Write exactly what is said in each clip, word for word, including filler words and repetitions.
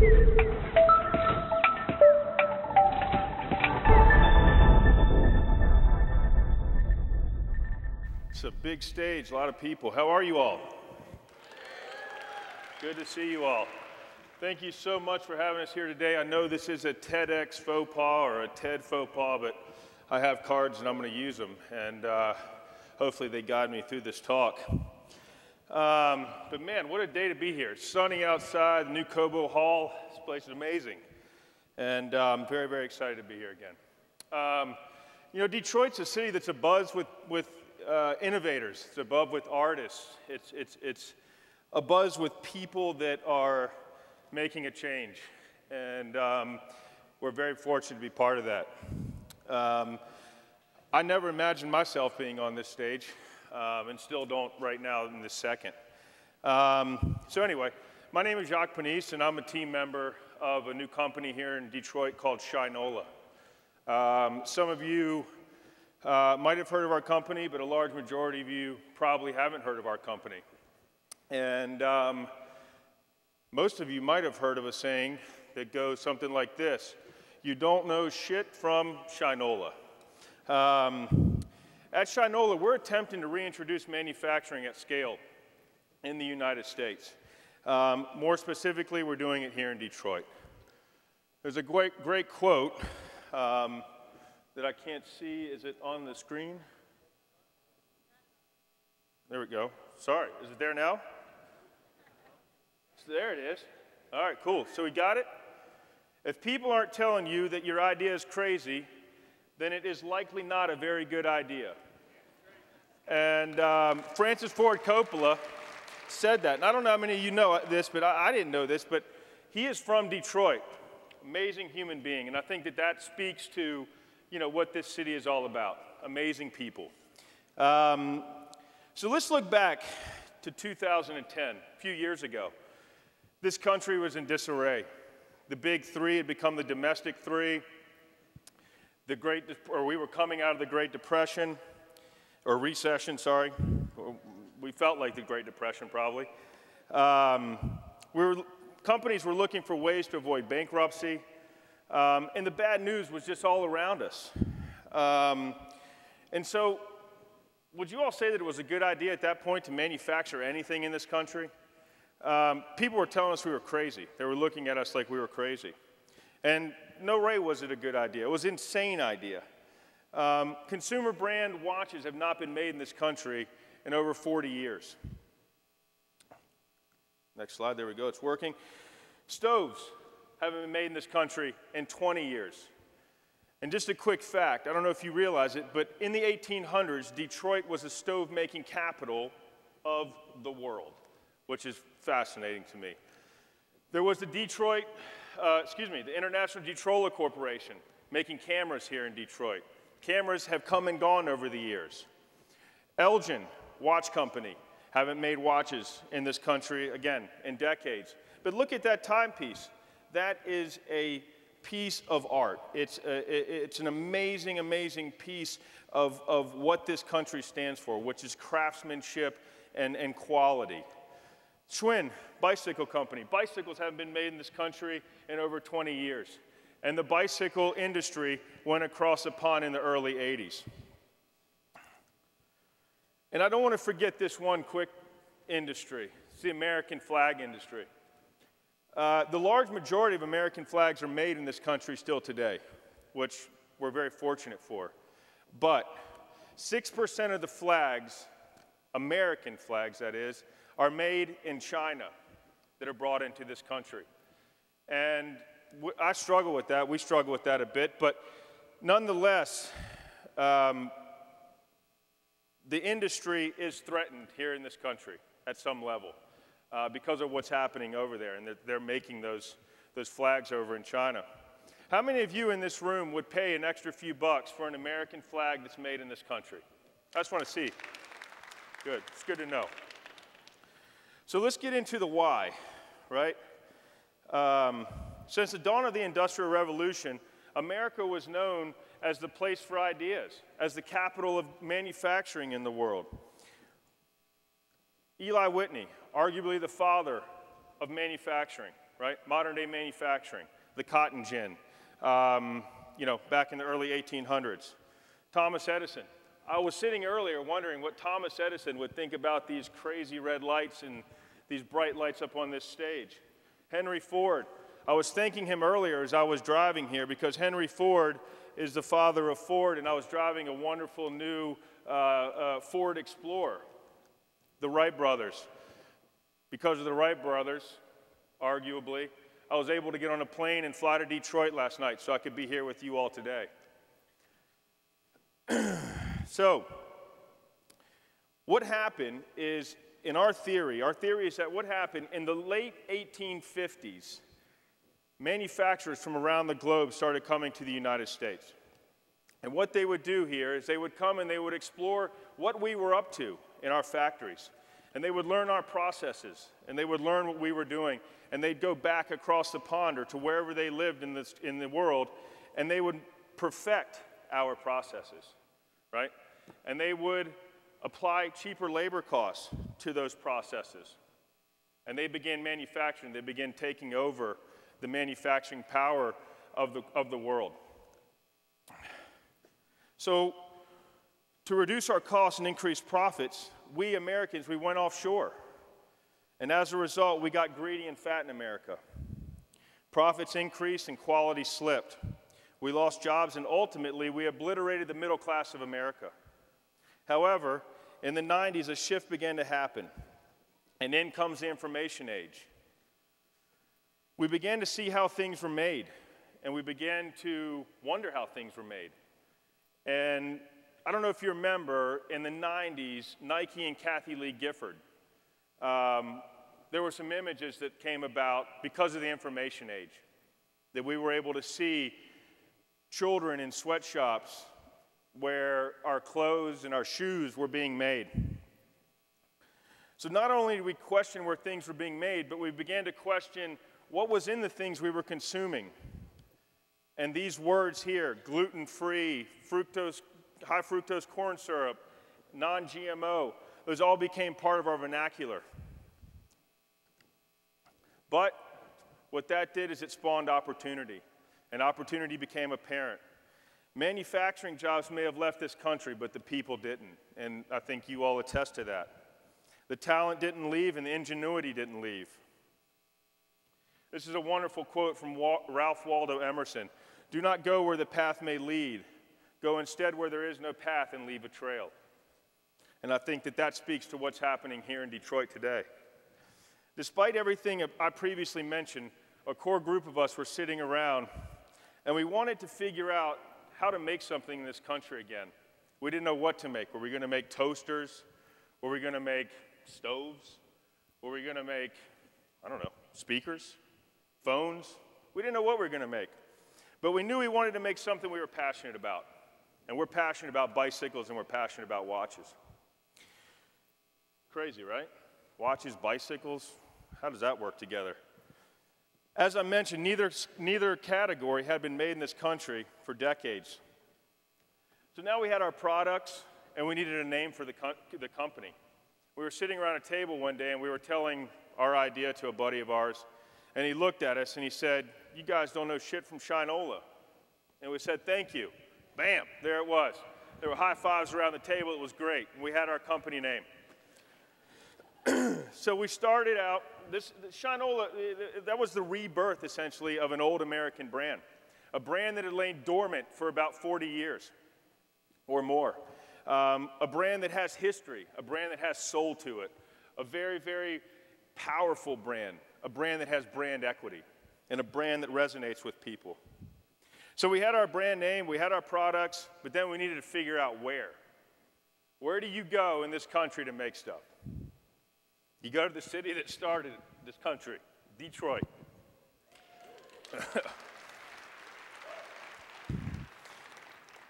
It's a big stage, a lot of people. How are you all? Good to see you all. Thank you so much for having us here today. I know this is a TEDx faux pas or a TED faux pas, but I have cards and I'm going to use them. And uh, hopefully they guide me through this talk. Um, but man, what a day to be here. It's sunny outside, the new Cobo Hall. This place is amazing. And uh, I'm very, very excited to be here again. Um, you know, Detroit's a city that's abuzz with, with Uh, innovators. It's abuzz with artists. It's it's it's abuzz with people that are making a change, and um, we're very fortunate to be part of that. Um, I never imagined myself being on this stage, um, and still don't right now in this second. Um, so anyway, my name is Jacques Panisse, and I'm a team member of a new company here in Detroit called Shinola. Um, some of you Uh, might have heard of our company, but a large majority of you probably haven't heard of our company. And um, most of you might have heard of a saying that goes something like this: you don't know shit from Shinola. Um, at Shinola, we're attempting to reintroduce manufacturing at scale in the United States. Um, more specifically, we're doing it here in Detroit. There's a great, great quote um, that I can't see. Is it on the screen? There we go. Sorry. Is it there now? So there it is. All right, cool. So we got it? If people aren't telling you that your idea is crazy, then it is likely not a very good idea. And um, Francis Ford Coppola said that. And I don't know how many of you know this, but I, I didn't know this, but he is from Detroit. Amazing human being. And I think that that speaks to, you know, what this city is all about. Amazing people. Um, so let's look back to two thousand ten, a few years ago. This country was in disarray. The big three had become the domestic three. The Great, or we were coming out of the Great Depression, or recession, sorry. We felt like the Great Depression, probably. Um, we were, companies were looking for ways to avoid bankruptcy. Um, and the bad news was just all around us. Um, and so, would you all say that it was a good idea at that point to manufacture anything in this country? Um, people were telling us we were crazy. They were looking at us like we were crazy. And no way was it a good idea. It was an insane idea. Um, consumer brand watches have not been made in this country in over forty years. Next slide, there we go, it's working. Stoves haven't been made in this country in twenty years. And just a quick fact, I don't know if you realize it, but in the eighteen hundreds, Detroit was the stove-making capital of the world, which is fascinating to me. There was the Detroit, uh, excuse me, the International Detrola Corporation making cameras here in Detroit. Cameras have come and gone over the years. Elgin Watch Company haven't made watches in this country, again, in decades. But look at that timepiece. That is a piece of art. It's, a, it's an amazing, amazing piece of, of what this country stands for, which is craftsmanship and, and quality. Schwinn, bicycle company. Bicycles haven't been made in this country in over twenty years. And the bicycle industry went across the pond in the early eighties. And I don't want to forget this one quick industry. It's the American flag industry. Uh, the large majority of American flags are made in this country still today, which we're very fortunate for. But six percent of the flags, American flags that is, are made in China that are brought into this country. And w I struggle with that. We struggle with that a bit. But nonetheless, um, the industry is threatened here in this country at some level. Uh, because of what's happening over there, and they're, they're making those, those flags over in China. How many of you in this room would pay an extra few bucks for an American flag that's made in this country? I just want to see. Good. It's good to know. So let's get into the why, right? Um, since the dawn of the Industrial Revolution, America was known as the place for ideas, as the capital of manufacturing in the world. Eli Whitney, arguably the father of manufacturing, right? Modern day manufacturing, the cotton gin, um, you know, back in the early eighteen hundreds. Thomas Edison. I was sitting earlier wondering what Thomas Edison would think about these crazy red lights and these bright lights up on this stage. Henry Ford. I was thanking him earlier as I was driving here because Henry Ford is the father of Ford, and I was driving a wonderful new uh, uh, Ford Explorer. The Wright brothers. Because of the Wright brothers, arguably, I was able to get on a plane and fly to Detroit last night so I could be here with you all today. So, what happened is, in our theory, our theory is that what happened in the late eighteen fifties, manufacturers from around the globe started coming to the United States. And what they would do here is they would come and they would explore what we were up to in our factories. And they would learn our processes, and they would learn what we were doing, and they'd go back across the pond or to wherever they lived in, this, in the world, and they would perfect our processes, right? And they would apply cheaper labor costs to those processes. And they began manufacturing. They began taking over the manufacturing power of the, of the world. So to reduce our costs and increase profits, we Americans, we went offshore. And as a result, we got greedy and fat in America. Profits increased and quality slipped. We lost jobs and ultimately we obliterated the middle class of America. However, in the nineties, a shift began to happen. And then comes the information age. We began to see how things were made. And we began to wonder how things were made. And I don't know if you remember, in the nineties, Nike and Kathie Lee Gifford, um, there were some images that came about because of the information age, that we were able to see children in sweatshops where our clothes and our shoes were being made. So not only did we question where things were being made, but we began to question what was in the things we were consuming. And these words here, gluten-free, fructose, high fructose corn syrup, non G M O, those all became part of our vernacular. But what that did is it spawned opportunity, and opportunity became apparent. Manufacturing jobs may have left this country, but the people didn't, and I think you all attest to that. The talent didn't leave, and the ingenuity didn't leave. This is a wonderful quote from Ralph Waldo Emerson. "Do not go where the path may lead. Go instead where there is no path and leave a trail." And I think that that speaks to what's happening here in Detroit today. Despite everything I previously mentioned, a core group of us were sitting around and we wanted to figure out how to make something in this country again. We didn't know what to make. Were we going to make toasters? Were we going to make stoves? Were we going to make, I don't know, speakers? Phones? We didn't know what we were going to make. But we knew we wanted to make something we were passionate about. And we're passionate about bicycles and we're passionate about watches. Crazy, right? Watches, bicycles, how does that work together? As I mentioned, neither, neither category had been made in this country for decades. So now we had our products and we needed a name for the, co the company. We were sitting around a table one day and we were telling our idea to a buddy of ours, and he looked at us and he said, "You guys don't know shit from Shinola." And we said, "Thank you." Bam, there it was. There were high fives around the table. It was great. And we had our company name. So we started out, this Shinola, that was the rebirth, essentially, of an old American brand, a brand that had lain dormant for about forty years or more, um, a brand that has history, a brand that has soul to it, a very, very powerful brand, a brand that has brand equity, and a brand that resonates with people. So we had our brand name, we had our products, but then we needed to figure out where. Where do you go in this country to make stuff? You go to the city that started this country, Detroit.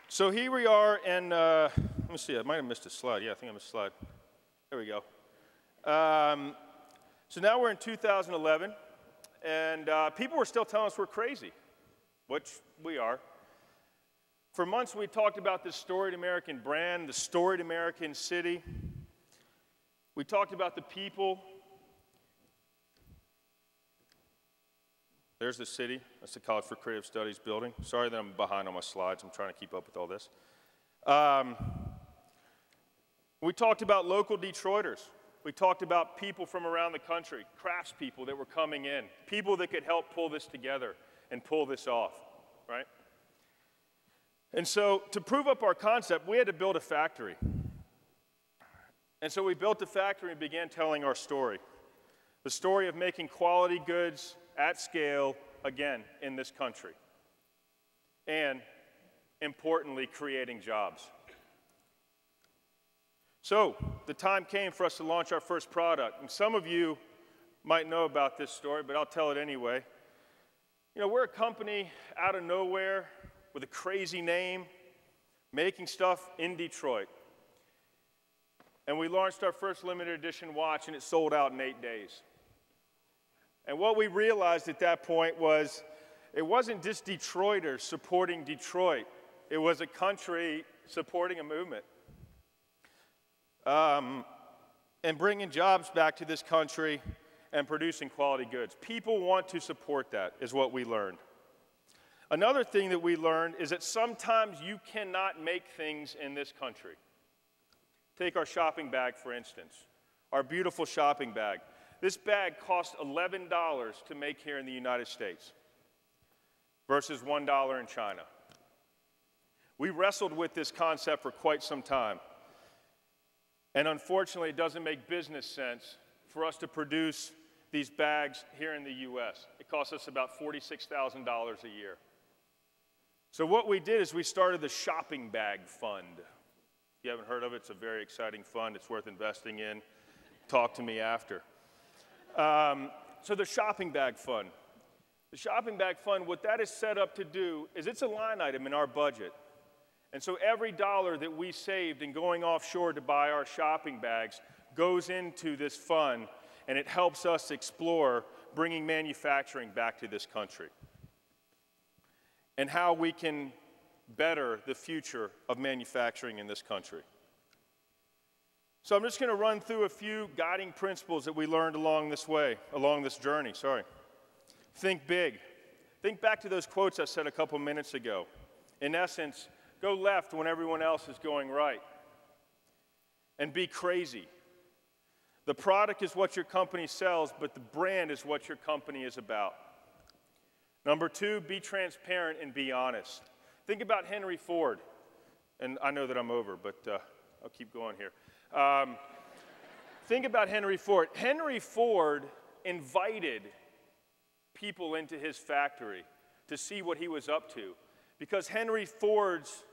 So here we are, and uh, let me see, I might have missed a slide. Yeah, I think I missed a slide. There we go. Um, so now we're in two thousand eleven, and uh, people were still telling us we're crazy, which we are. For months we talked about this storied American brand, the storied American city. We talked about the people. There's the city. That's the College for Creative Studies building. Sorry that I'm behind on my slides. I'm trying to keep up with all this. Um, we talked about local Detroiters. We talked about people from around the country, craftspeople that were coming in, people that could help pull this together and pull this off, right? And so to prove up our concept, we had to build a factory. And so we built a factory and began telling our story, the story of making quality goods at scale, again, in this country, and importantly, creating jobs. So the time came for us to launch our first product, and some of you might know about this story, but I'll tell it anyway. You know, we're a company out of nowhere with a crazy name, making stuff in Detroit, and we launched our first limited edition watch, and it sold out in eight days. And what we realized at that point was it wasn't just Detroiters supporting Detroit. It was a country supporting a movement. Um, and bringing jobs back to this country and producing quality goods. People want to support that is what we learned. Another thing that we learned is that sometimes you cannot make things in this country. Take our shopping bag, for instance, our beautiful shopping bag. This bag cost eleven dollars to make here in the United States versus one dollar in China. We wrestled with this concept for quite some time. And unfortunately, it doesn't make business sense for us to produce these bags here in the U S. It costs us about forty-six thousand dollars a year. So what we did is we started the Shopping Bag Fund. If you haven't heard of it, it's a very exciting fund. It's worth investing in. Talk to me after. Um, so the Shopping Bag Fund. The Shopping Bag Fund, what that is set up to do is it's a line item in our budget. And so every dollar that we saved in going offshore to buy our shopping bags goes into this fund, and it helps us explore bringing manufacturing back to this country and how we can better the future of manufacturing in this country. So I'm just going to run through a few guiding principles that we learned along this way, along this journey, sorry. Think big. Think back to those quotes I said a couple minutes ago. In essence, go left when everyone else is going right. And be crazy. The product is what your company sells, but the brand is what your company is about. Number two, be transparent and be honest. Think about Henry Ford. And I know that I'm over, but uh, I'll keep going here. Um, think about Henry Ford. Henry Ford invited people into his factory to see what he was up to, because Henry Ford's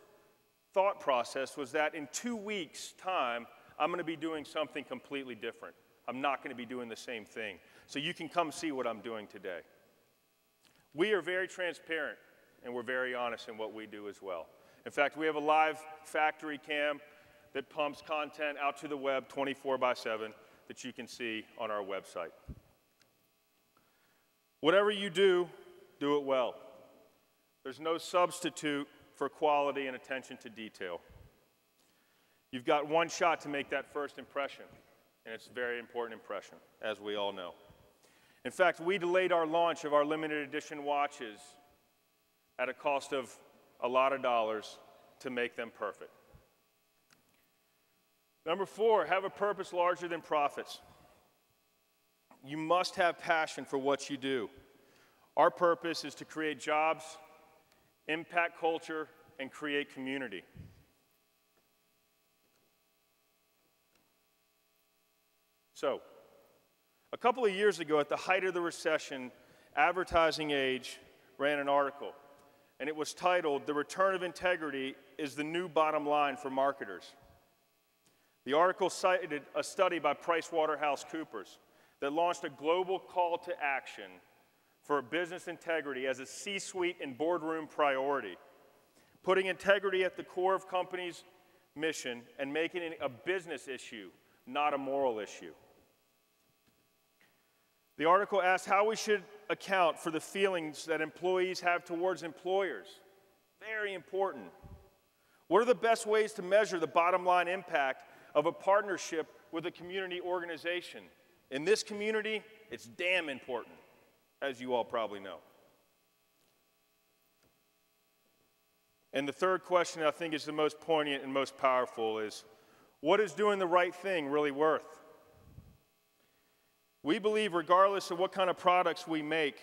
thought process was that in two weeks' time, I'm going to be doing something completely different. I'm not going to be doing the same thing. So you can come see what I'm doing today. We are very transparent, and we're very honest in what we do as well. In fact, we have a live factory cam that pumps content out to the web twenty-four by seven that you can see on our website. Whatever you do, do it well. There's no substitute for quality and attention to detail. You've got one shot to make that first impression, and it's a very important impression, as we all know. In fact, we delayed our launch of our limited edition watches at a cost of a lot of dollars to make them perfect. Number four, have a purpose larger than profits. You must have passion for what you do. Our purpose is to create jobs, impact culture, and create community. So, a couple of years ago, at the height of the recession, Advertising Age ran an article, and it was titled, "The Return of Integrity is the New Bottom Line for Marketers." The article cited a study by PricewaterhouseCoopers that launched a global call to action for business integrity as a C-suite and boardroom priority, putting integrity at the core of companies' mission and making it a business issue, not a moral issue. The article asked how we should account for the feelings that employees have towards employers. Very important. What are the best ways to measure the bottom line impact of a partnership with a community organization? In this community, it's damn important, as you all probably know. And the third question I think is the most poignant and most powerful is, what is doing the right thing really worth? We believe regardless of what kind of products we make,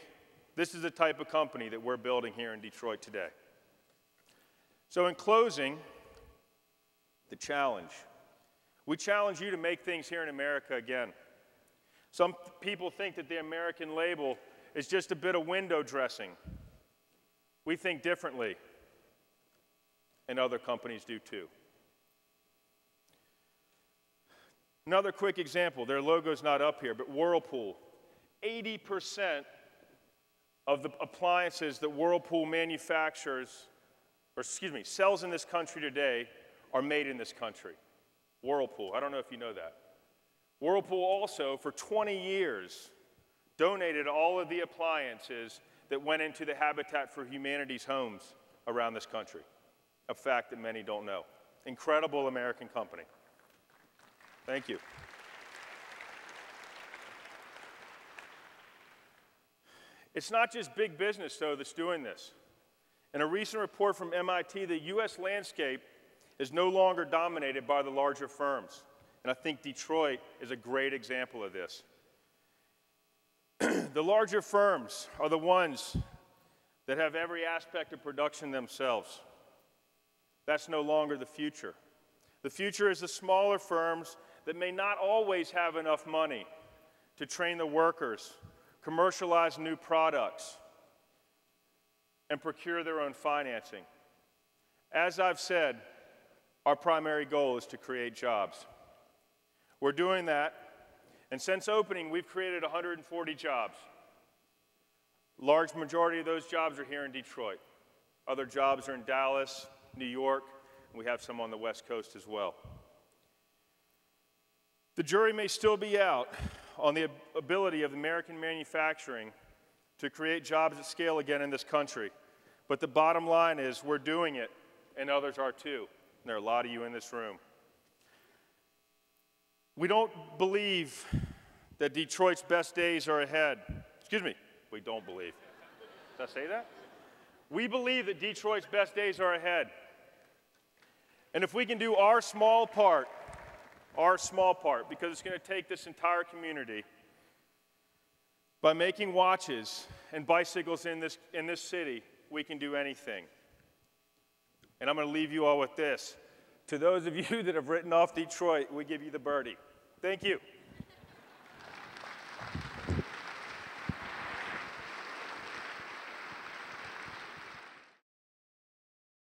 this is the type of company that we're building here in Detroit today. So in closing, the challenge. We challenge you to make things here in America again. Some people think that the American label is just a bit of window dressing. We think differently, and other companies do too. Another quick example, their logo's not up here, but Whirlpool. eighty percent of the appliances that Whirlpool manufactures, or excuse me, sells in this country today are made in this country. Whirlpool, I don't know if you know that. Whirlpool also, for twenty years, donated all of the appliances that went into the Habitat for Humanity's homes around this country, a fact that many don't know. Incredible American company. Thank you. It's not just big business, though, that's doing this. In a recent report from M I T, the U S landscape is no longer dominated by the larger firms. And I think Detroit is a great example of this. The larger firms are the ones that have every aspect of production themselves. That's no longer the future. The future is the smaller firms that may not always have enough money to train the workers, commercialize new products, and procure their own financing. As I've said, our primary goal is to create jobs. We're doing that, and since opening, we've created one hundred forty jobs. Large majority of those jobs are here in Detroit. Other jobs are in Dallas, New York, and we have some on the West Coast as well. The jury may still be out on the ability of American manufacturing to create jobs at scale again in this country. But the bottom line is we're doing it, and others are too. And there are a lot of you in this room. We don't believe that Detroit's best days are ahead. Excuse me, we don't believe. Did I say that? We believe that Detroit's best days are ahead. And if we can do our small part, our small part, because it's going to take this entire community, by making watches and bicycles in this, in this city, we can do anything. And I'm going to leave you all with this. To those of you that have written off Detroit, we give you the birdie. Thank you.